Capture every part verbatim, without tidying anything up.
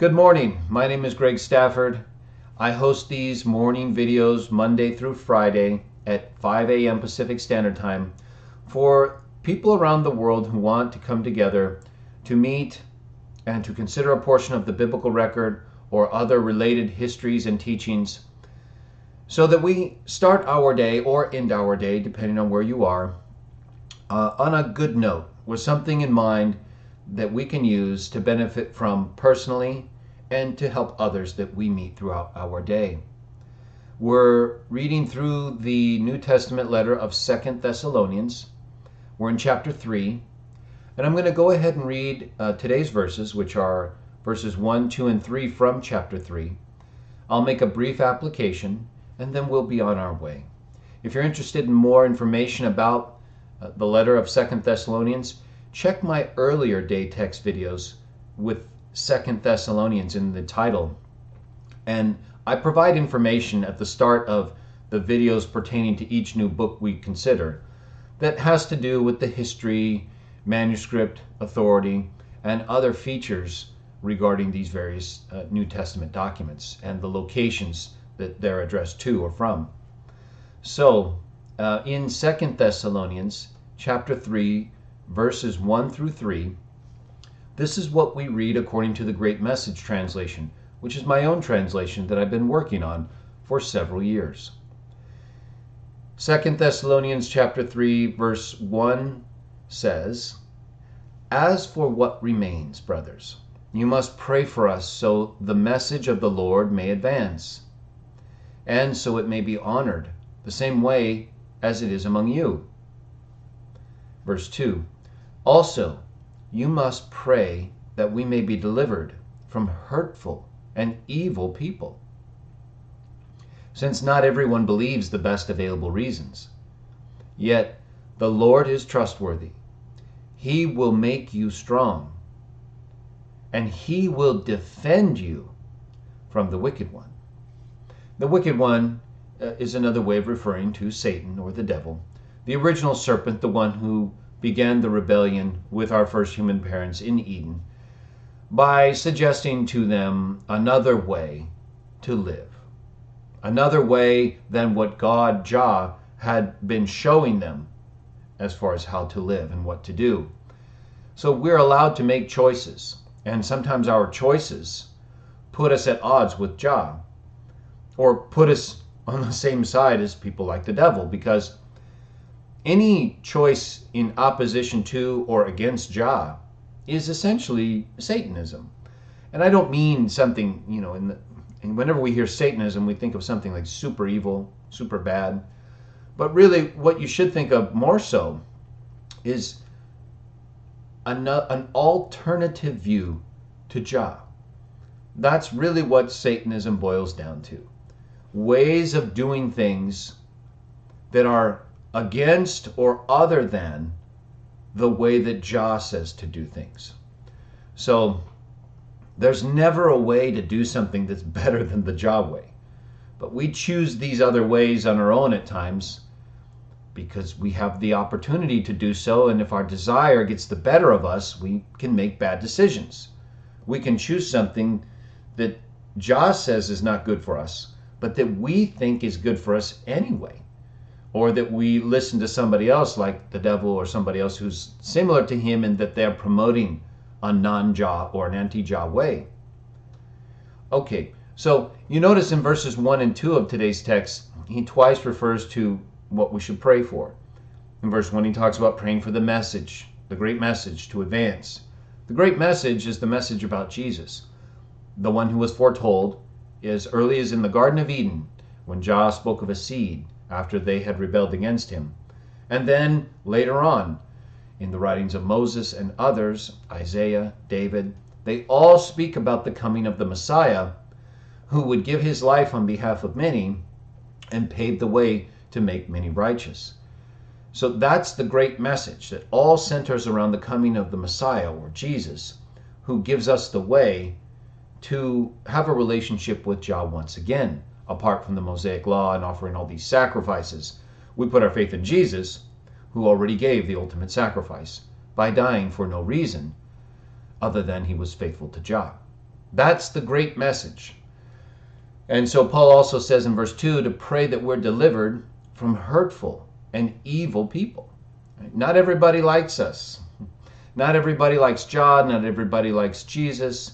Good morning, my name is Greg Stafford. I host these morning videos Monday through Friday at five A M Pacific Standard Time for people around the world who want to come together to meet and to consider a portion of the biblical record or other related histories and teachings so that we start our day or end our day, depending on where you are, uh, on a good note with something in mind that we can use to benefit from personally and to help others that we meet throughout our day. We're reading through the New Testament letter of Second Thessalonians. We're in chapter three, and I'm going to go ahead and read uh, today's verses, which are verses one, two, and three from chapter three. I'll make a brief application, and then we'll be on our way. If you're interested in more information about uh, the letter of Second Thessalonians, check my earlier day text videos with Second Thessalonians in the title, and I provide information at the start of the videos pertaining to each new book we consider that has to do with the history, manuscript, authority, and other features regarding these various uh, New Testament documents and the locations that they're addressed to or from. So uh, in Second Thessalonians chapter three, verses one through three, this is what we read according to the Great Message translation, which is my own translation that I've been working on for several years. Second Thessalonians chapter three, verse one says, "As for what remains, brothers, you must pray for us so the message of the Lord may advance, and so it may be honored the same way as it is among you." Verse two, "Also, you must pray that we may be delivered from hurtful and evil people, since not everyone believes the best available reasons. Yet the Lord is trustworthy. He will make you strong, and He will defend you from the wicked one." The wicked one uh, is another way of referring to Satan or the devil, the original serpent, the one who began the rebellion with our first human parents in Eden by suggesting to them another way to live, another way than what God, Jah, had been showing them as far as how to live and what to do. So we're allowed to make choices, and sometimes our choices put us at odds with Jah, or put us on the same side as people like the devil, because any choice in opposition to or against Jah is essentially Satanism. And I don't mean something, you know, in the, and whenever we hear Satanism, we think of something like super evil, super bad. But really what you should think of more so is an, an alternative view to Jah. That's really what Satanism boils down to. Ways of doing things that are against or other than the way that Jah says to do things. So there's never a way to do something that's better than the Jah way. But we choose these other ways on our own at times because we have the opportunity to do so, and if our desire gets the better of us, we can make bad decisions. We can choose something that Jah says is not good for us, but that we think is good for us anyway, or that we listen to somebody else like the devil or somebody else who's similar to him and that they're promoting a non-Jah or an anti-Jah way. Okay, so you notice in verses one and two of today's text, he twice refers to what we should pray for. In verse one, he talks about praying for the message, the great message, to advance. The great message is the message about Jesus, the one who was foretold as early as in the Garden of Eden when Jah spoke of a seed after they had rebelled against him. And then later on, in the writings of Moses and others, Isaiah, David, they all speak about the coming of the Messiah, who would give his life on behalf of many and pave the way to make many righteous. So that's the great message that all centers around the coming of the Messiah or Jesus, who gives us the way to have a relationship with Jah once again. Apart from the Mosaic Law and offering all these sacrifices, we put our faith in Jesus, who already gave the ultimate sacrifice by dying for no reason other than he was faithful to Jah. That's the great message. And so Paul also says in verse two to pray that we're delivered from hurtful and evil people. Not everybody likes us. Not everybody likes John. Not everybody likes Jesus.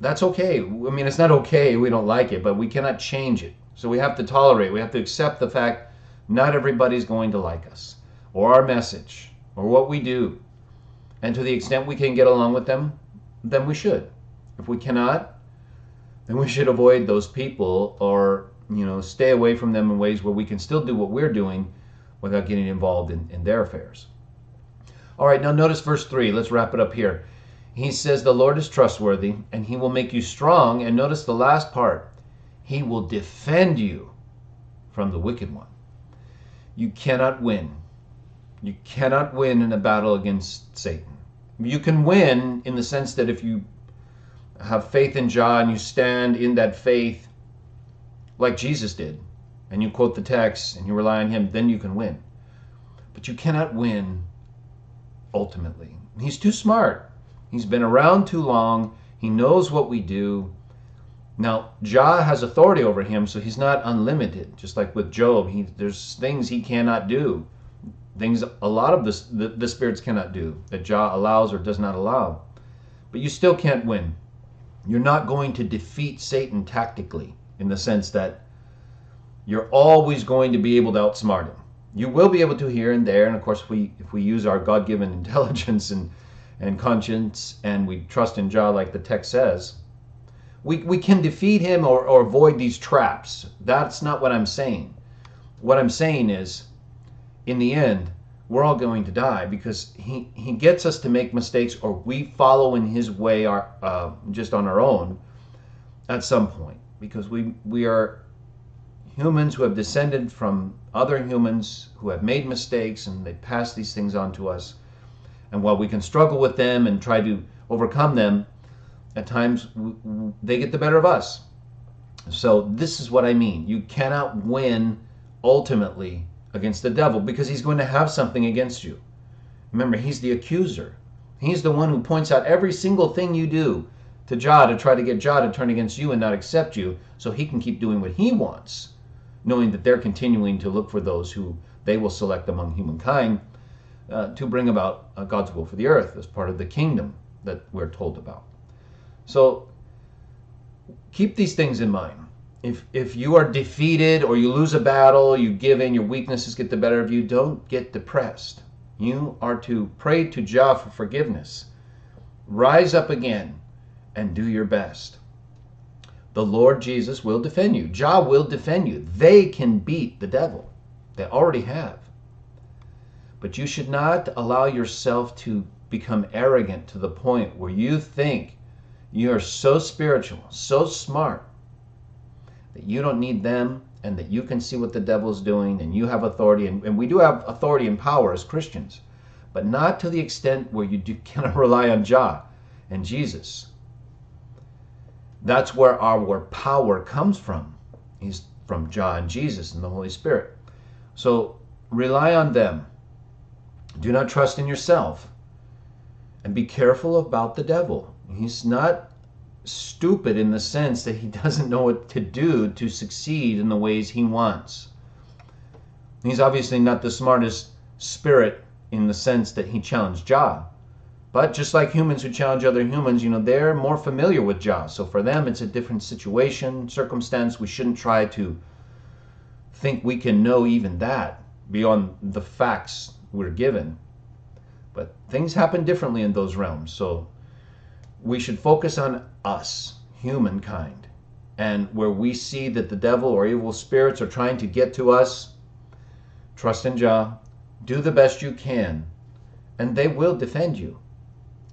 That's okay. I mean, it's not okay. We don't like it, but we cannot change it. So we have to tolerate. We have to accept the fact not everybody's going to like us or our message or what we do. And to the extent we can get along with them, then we should. If we cannot, then we should avoid those people or, you know, stay away from them in ways where we can still do what we're doing without getting involved in, in their affairs. All right, now notice verse three. Let's wrap it up here. He says, the Lord is trustworthy, and he will make you strong. And notice the last part. He will defend you from the wicked one. You cannot win. You cannot win in a battle against Satan. You can win in the sense that if you have faith in Jah and you stand in that faith like Jesus did, and you quote the text and you rely on him, then you can win. But you cannot win ultimately. He's too smart. He's been around too long. He knows what we do. Now, Jah has authority over him, so he's not unlimited. Just like with Job, he, there's things he cannot do. Things a lot of the, the, the spirits cannot do, that Jah allows or does not allow. But you still can't win. You're not going to defeat Satan tactically in the sense that you're always going to be able to outsmart him. You will be able to here and there, and of course, if we, if we use our God-given intelligence and, and conscience, and we trust in Jah like the text says, we, we can defeat him or, or avoid these traps. That's not what I'm saying. What I'm saying is, in the end, we're all going to die because he, he gets us to make mistakes or we follow in his way our, uh, just on our own at some point because we, we are humans who have descended from other humans who have made mistakes and they pass these things on to us. And while we can struggle with them and try to overcome them, at times they get the better of us. So this is what I mean. You cannot win ultimately against the devil because he's going to have something against you. Remember, he's the accuser. He's the one who points out every single thing you do to Jah to try to get Jah to turn against you and not accept you so he can keep doing what he wants, knowing that they're continuing to look for those who they will select among humankind uh, to bring about uh, God's will for the earth as part of the kingdom that we're told about. So keep these things in mind. If, if you are defeated or you lose a battle, you give in, your weaknesses get the better of you, don't get depressed. You are to pray to Jah for forgiveness. Rise up again and do your best. The Lord Jesus will defend you. Jah will defend you. They can beat the devil. They already have. But you should not allow yourself to become arrogant to the point where you think you are so spiritual, so smart, that you don't need them and that you can see what the devil's doing and you have authority. And, and we do have authority and power as Christians, but not to the extent where you do, cannot rely on Jah and Jesus. That's where our power comes from, is from Jah and Jesus and the Holy Spirit. So rely on them. Do not trust in yourself. And be careful about the devil. He's not stupid in the sense that he doesn't know what to do to succeed in the ways he wants. He's obviously not the smartest spirit in the sense that he challenged Jah. But just like humans who challenge other humans, you know, they're more familiar with Jah. So for them, it's a different situation, circumstance. We shouldn't try to think we can know even that beyond the facts we're given. But things happen differently in those realms. So we should focus on us, humankind, and where we see that the devil or evil spirits are trying to get to us, trust in Jah, do the best you can, and they will defend you,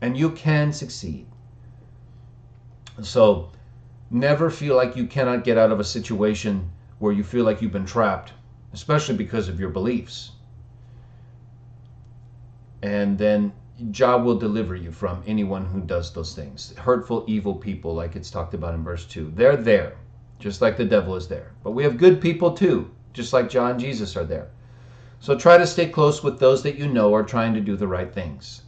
and you can succeed. So never feel like you cannot get out of a situation where you feel like you've been trapped, especially because of your beliefs. And then Jah will deliver you from anyone who does those things. Hurtful, evil people, like it's talked about in verse two. They're there, just like the devil is there. But we have good people too, just like Jah and Jesus are there. So try to stay close with those that you know are trying to do the right things.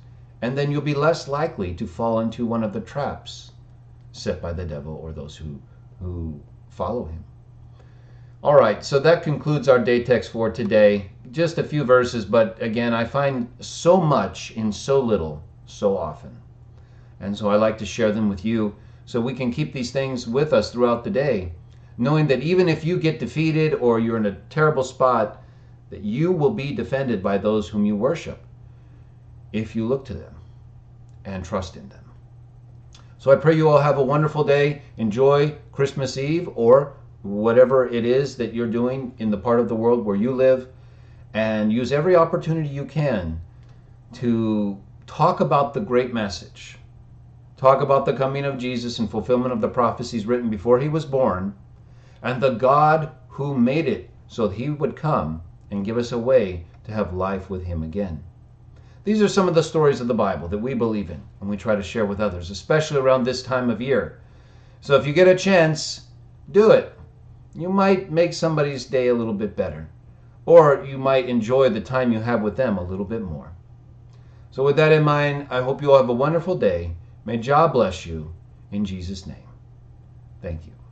and then you'll be less likely to fall into one of the traps set by the devil or those who, who follow him. All right, so that concludes our day text for today. Just a few verses, but again, I find so much in so little so often. And so I like to share them with you so we can keep these things with us throughout the day, knowing that even if you get defeated or you're in a terrible spot, that you will be defended by those whom you worship if you look to them and trust in them. So I pray you all have a wonderful day. Enjoy Christmas Eve or whatever it is that you're doing in the part of the world where you live, and use every opportunity you can to talk about the great message. Talk about the coming of Jesus and fulfillment of the prophecies written before he was born, and the God who made it so he would come and give us a way to have life with him again. These are some of the stories of the Bible that we believe in and we try to share with others, especially around this time of year. So if you get a chance, do it. You might make somebody's day a little bit better, or you might enjoy the time you have with them a little bit more. So with that in mind, I hope you all have a wonderful day. May Jah bless you in Jesus' name. Thank you.